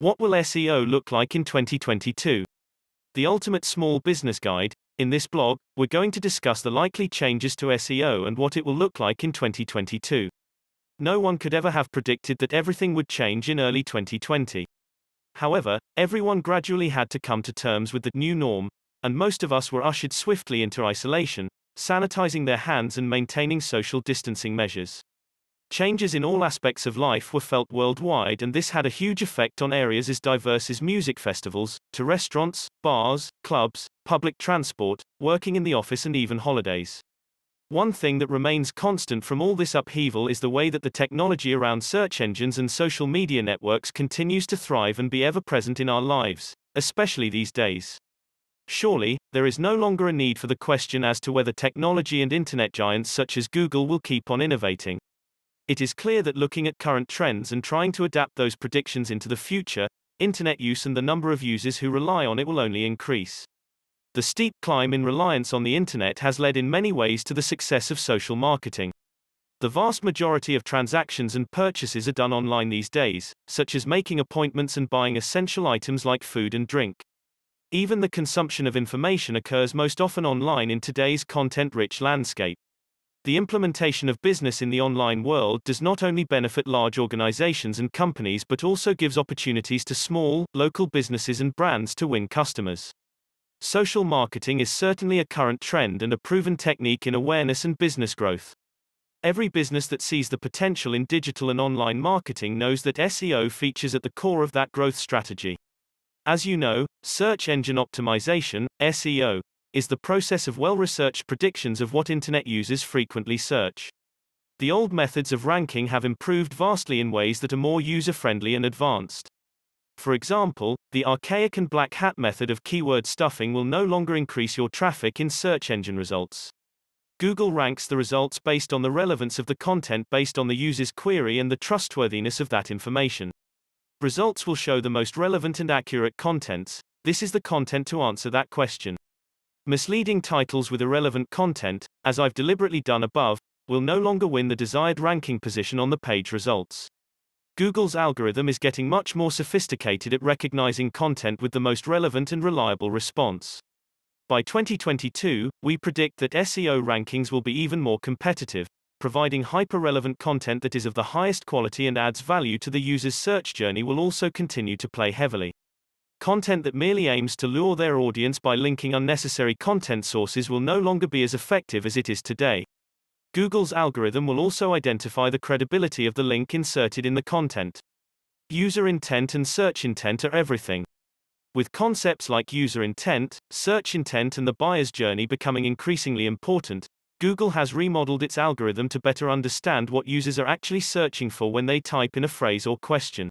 What will SEO look like in 2022? The Ultimate Small Business Guide. In this blog, we're going to discuss the likely changes to SEO and what it will look like in 2022. No one could ever have predicted that everything would change in early 2020. However, everyone gradually had to come to terms with the new norm, and most of us were ushered swiftly into isolation, sanitizing their hands and maintaining social distancing measures. Changes in all aspects of life were felt worldwide, and this had a huge effect on areas as diverse as music festivals, to restaurants, bars, clubs, public transport, working in the office, and even holidays. One thing that remains constant from all this upheaval is the way that the technology around search engines and social media networks continues to thrive and be ever present in our lives, especially these days. Surely, there is no longer a need for the question as to whether technology and internet giants such as Google will keep on innovating. It is clear that looking at current trends and trying to adapt those predictions into the future, internet use and the number of users who rely on it will only increase. The steep climb in reliance on the internet has led in many ways to the success of social marketing. The vast majority of transactions and purchases are done online these days, such as making appointments and buying essential items like food and drink. Even the consumption of information occurs most often online in today's content-rich landscape. The implementation of business in the online world does not only benefit large organizations and companies but also gives opportunities to small, local businesses and brands to win customers. Social marketing is certainly a current trend and a proven technique in awareness and business growth. Every business that sees the potential in digital and online marketing knows that SEO features at the core of that growth strategy. As you know, search engine optimization, SEO, is the process of well-researched predictions of what internet users frequently search. The old methods of ranking have improved vastly in ways that are more user-friendly and advanced. For example, the archaic and black hat method of keyword stuffing will no longer increase your traffic in search engine results. Google ranks the results based on the relevance of the content based on the user's query and the trustworthiness of that information. Results will show the most relevant and accurate contents. This is the content to answer that question. Misleading titles with irrelevant content, as I've deliberately done above, will no longer win the desired ranking position on the page results. Google's algorithm is getting much more sophisticated at recognizing content with the most relevant and reliable response. By 2022, we predict that SEO rankings will be even more competitive, providing hyper-relevant content that is of the highest quality and adds value to the user's search journey will also continue to play heavily. Content that merely aims to lure their audience by linking unnecessary content sources will no longer be as effective as it is today. Google's algorithm will also identify the credibility of the link inserted in the content. User intent and search intent are everything. With concepts like user intent, search intent, and the buyer's journey becoming increasingly important, Google has remodeled its algorithm to better understand what users are actually searching for when they type in a phrase or question.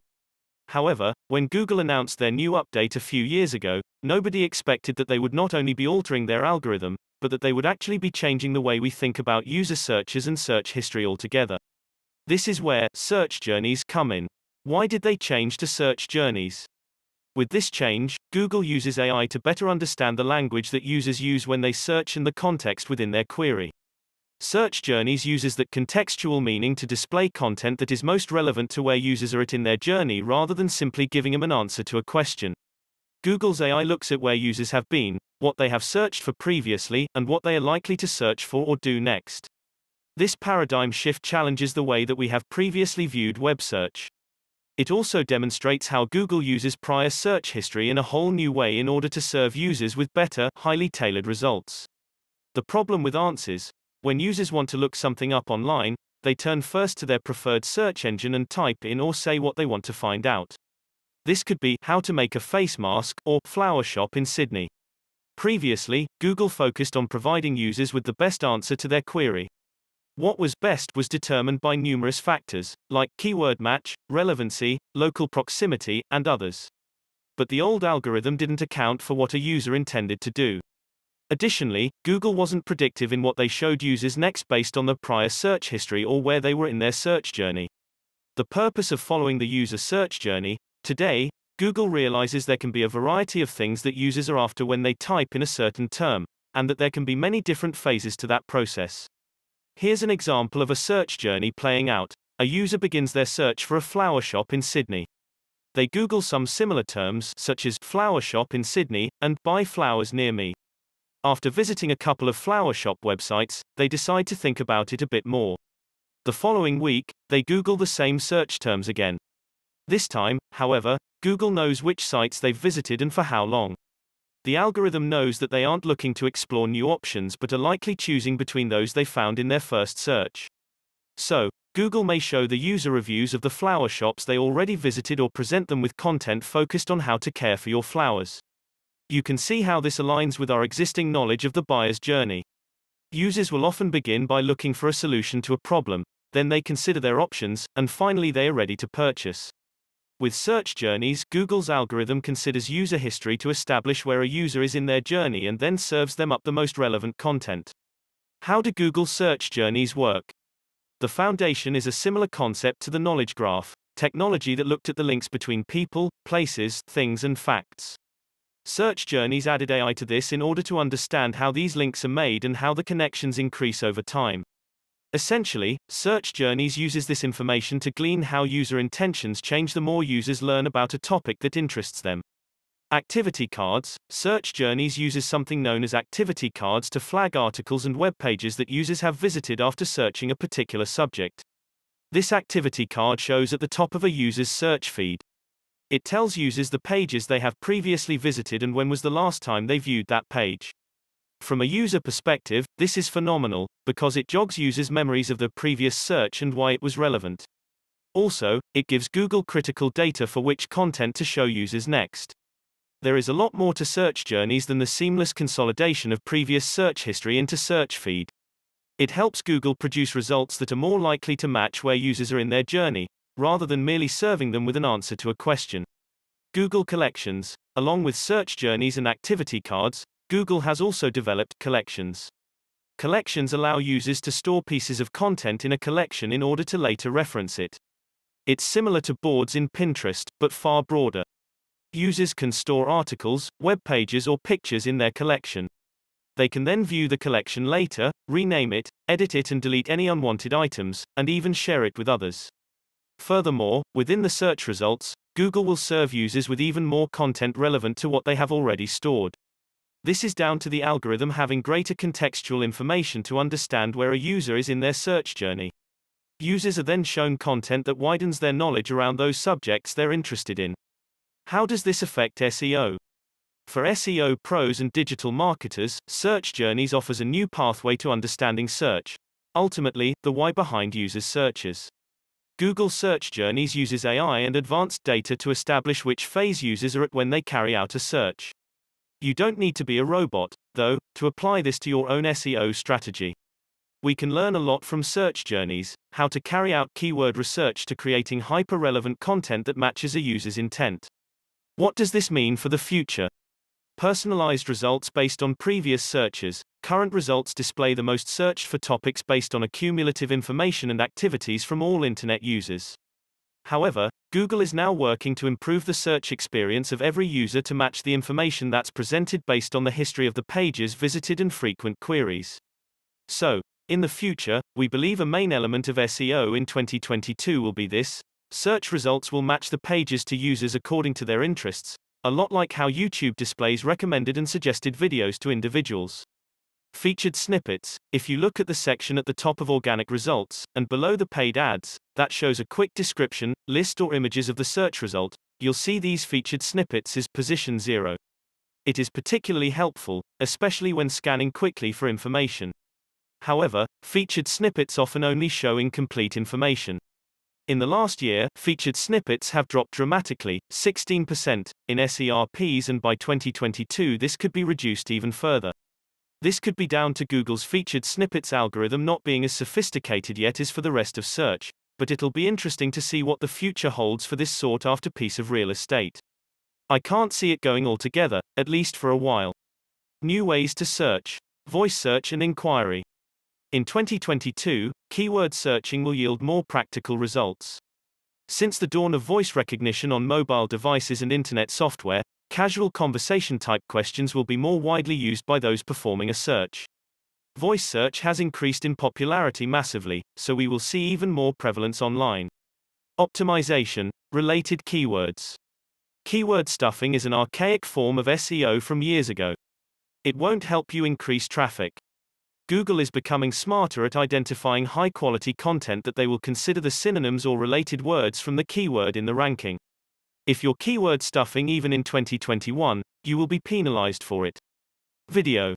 However, when Google announced their new update a few years ago, nobody expected that they would not only be altering their algorithm, but that they would actually be changing the way we think about user searches and search history altogether. This is where search journeys come in. Why did they change to search journeys? With this change, Google uses AI to better understand the language that users use when they search and the context within their query. Search journeys uses that contextual meaning to display content that is most relevant to where users are at in their journey rather than simply giving them an answer to a question. Google's AI looks at where users have been, what they have searched for previously, and what they are likely to search for or do next. This paradigm shift challenges the way that we have previously viewed web search. It also demonstrates how Google uses prior search history in a whole new way in order to serve users with better, highly tailored results. The problem with answers: when users want to look something up online, they turn first to their preferred search engine and type in or say what they want to find out. This could be how to make a face mask or flower shop in Sydney. Previously, Google focused on providing users with the best answer to their query. What was best was determined by numerous factors, like keyword match, relevancy, local proximity, and others. But the old algorithm didn't account for what a user intended to do. Additionally, Google wasn't predictive in what they showed users next based on their prior search history or where they were in their search journey. The purpose of following the user search journey: today, Google realizes there can be a variety of things that users are after when they type in a certain term, and that there can be many different phases to that process. Here's an example of a search journey playing out. A user begins their search for a flower shop in Sydney. they Google some similar terms, such as flower shop in Sydney, and buy flowers near me. After visiting a couple of flower shop websites, they decide to think about it a bit more. The following week, they Google the same search terms again. This time, however, Google knows which sites they've visited and for how long. The algorithm knows that they aren't looking to explore new options but are likely choosing between those they found in their first search. So, Google may show the user reviews of the flower shops they already visited or present them with content focused on how to care for your flowers. You can see how this aligns with our existing knowledge of the buyer's journey. Users will often begin by looking for a solution to a problem, then they consider their options, and finally they are ready to purchase. With search journeys, Google's algorithm considers user history to establish where a user is in their journey and then serves them up the most relevant content. How do Google search journeys work? The foundation is a similar concept to the knowledge graph, technology that looked at the links between people, places, things and facts. Search journeys added AI to this in order to understand how these links are made and how the connections increase over time. Essentially, search journeys uses this information to glean how user intentions change the more users learn about a topic that interests them. Activity cards. Search journeys uses something known as activity cards to flag articles and web pages that users have visited after searching a particular subject. This activity card shows at the top of a user's search feed. It tells users the pages they have previously visited and when was the last time they viewed that page. From a user perspective, this is phenomenal, because it jogs users' memories of their previous search and why it was relevant. Also, it gives Google critical data for which content to show users next. There is a lot more to search journeys than the seamless consolidation of previous search history into search feed. It helps Google produce results that are more likely to match where users are in their journey, rather than merely serving them with an answer to a question. Google Collections. Along with search journeys and activity cards, Google has also developed collections. Collections allow users to store pieces of content in a collection in order to later reference it. It's similar to boards in Pinterest, but far broader. Users can store articles, web pages, or pictures in their collection. They can then view the collection later, rename it, edit it and delete any unwanted items, and even share it with others. Furthermore, within the search results, Google will serve users with even more content relevant to what they have already stored. This is down to the algorithm having greater contextual information to understand where a user is in their search journey. Users are then shown content that widens their knowledge around those subjects they're interested in. How does this affect SEO? For SEO pros and digital marketers, search journeys offers a new pathway to understanding search, ultimately, the why behind users' searches. Google search journeys uses AI and advanced data to establish which phase users are at when they carry out a search. You don't need to be a robot, though, to apply this to your own SEO strategy. We can learn a lot from search journeys, how to carry out keyword research to creating hyper-relevant content that matches a user's intent. What does this mean for the future? Personalized results based on previous searches. Current results display the most searched for topics based on accumulative information and activities from all internet users. However, Google is now working to improve the search experience of every user to match the information that's presented based on the history of the pages visited and frequent queries. So, in the future, we believe a main element of SEO in 2022 will be this: search results will match the pages to users according to their interests, a lot like how YouTube displays recommended and suggested videos to individuals. Featured snippets. If you look at the section at the top of organic results, and below the paid ads, that shows a quick description, list or images of the search result, you'll see these featured snippets is position 0. It is particularly helpful, especially when scanning quickly for information. However, featured snippets often only show incomplete information. In the last year, featured snippets have dropped dramatically, 16%, in SERPs, and by 2022 this could be reduced even further. This could be down to Google's featured snippets algorithm not being as sophisticated yet as for the rest of search, but it'll be interesting to see what the future holds for this sought-after piece of real estate. I can't see it going altogether, at least for a while. New ways to search. Voice search and inquiry. In 2022, keyword searching will yield more practical results. Since the dawn of voice recognition on mobile devices and internet software, casual conversation-type questions will be more widely used by those performing a search. Voice search has increased in popularity massively, so we will see even more prevalence online. Optimization. Related keywords. Keyword stuffing is an archaic form of SEO from years ago. It won't help you increase traffic. Google is becoming smarter at identifying high-quality content that they will consider the synonyms or related words from the keyword in the ranking. If you're keyword stuffing even in 2021, you will be penalized for it. Video.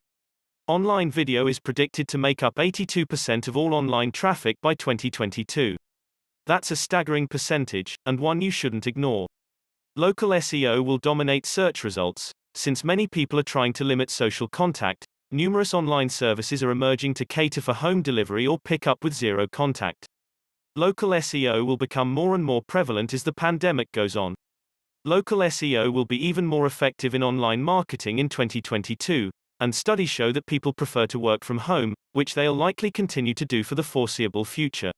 Online video is predicted to make up 82% of all online traffic by 2022. That's a staggering percentage, and one you shouldn't ignore. Local SEO will dominate search results, since many people are trying to limit social contact. Numerous online services are emerging to cater for home delivery or pickup with zero contact. Local SEO will become more and more prevalent as the pandemic goes on. Local SEO will be even more effective in online marketing in 2022, and studies show that people prefer to work from home, which they'll likely continue to do for the foreseeable future.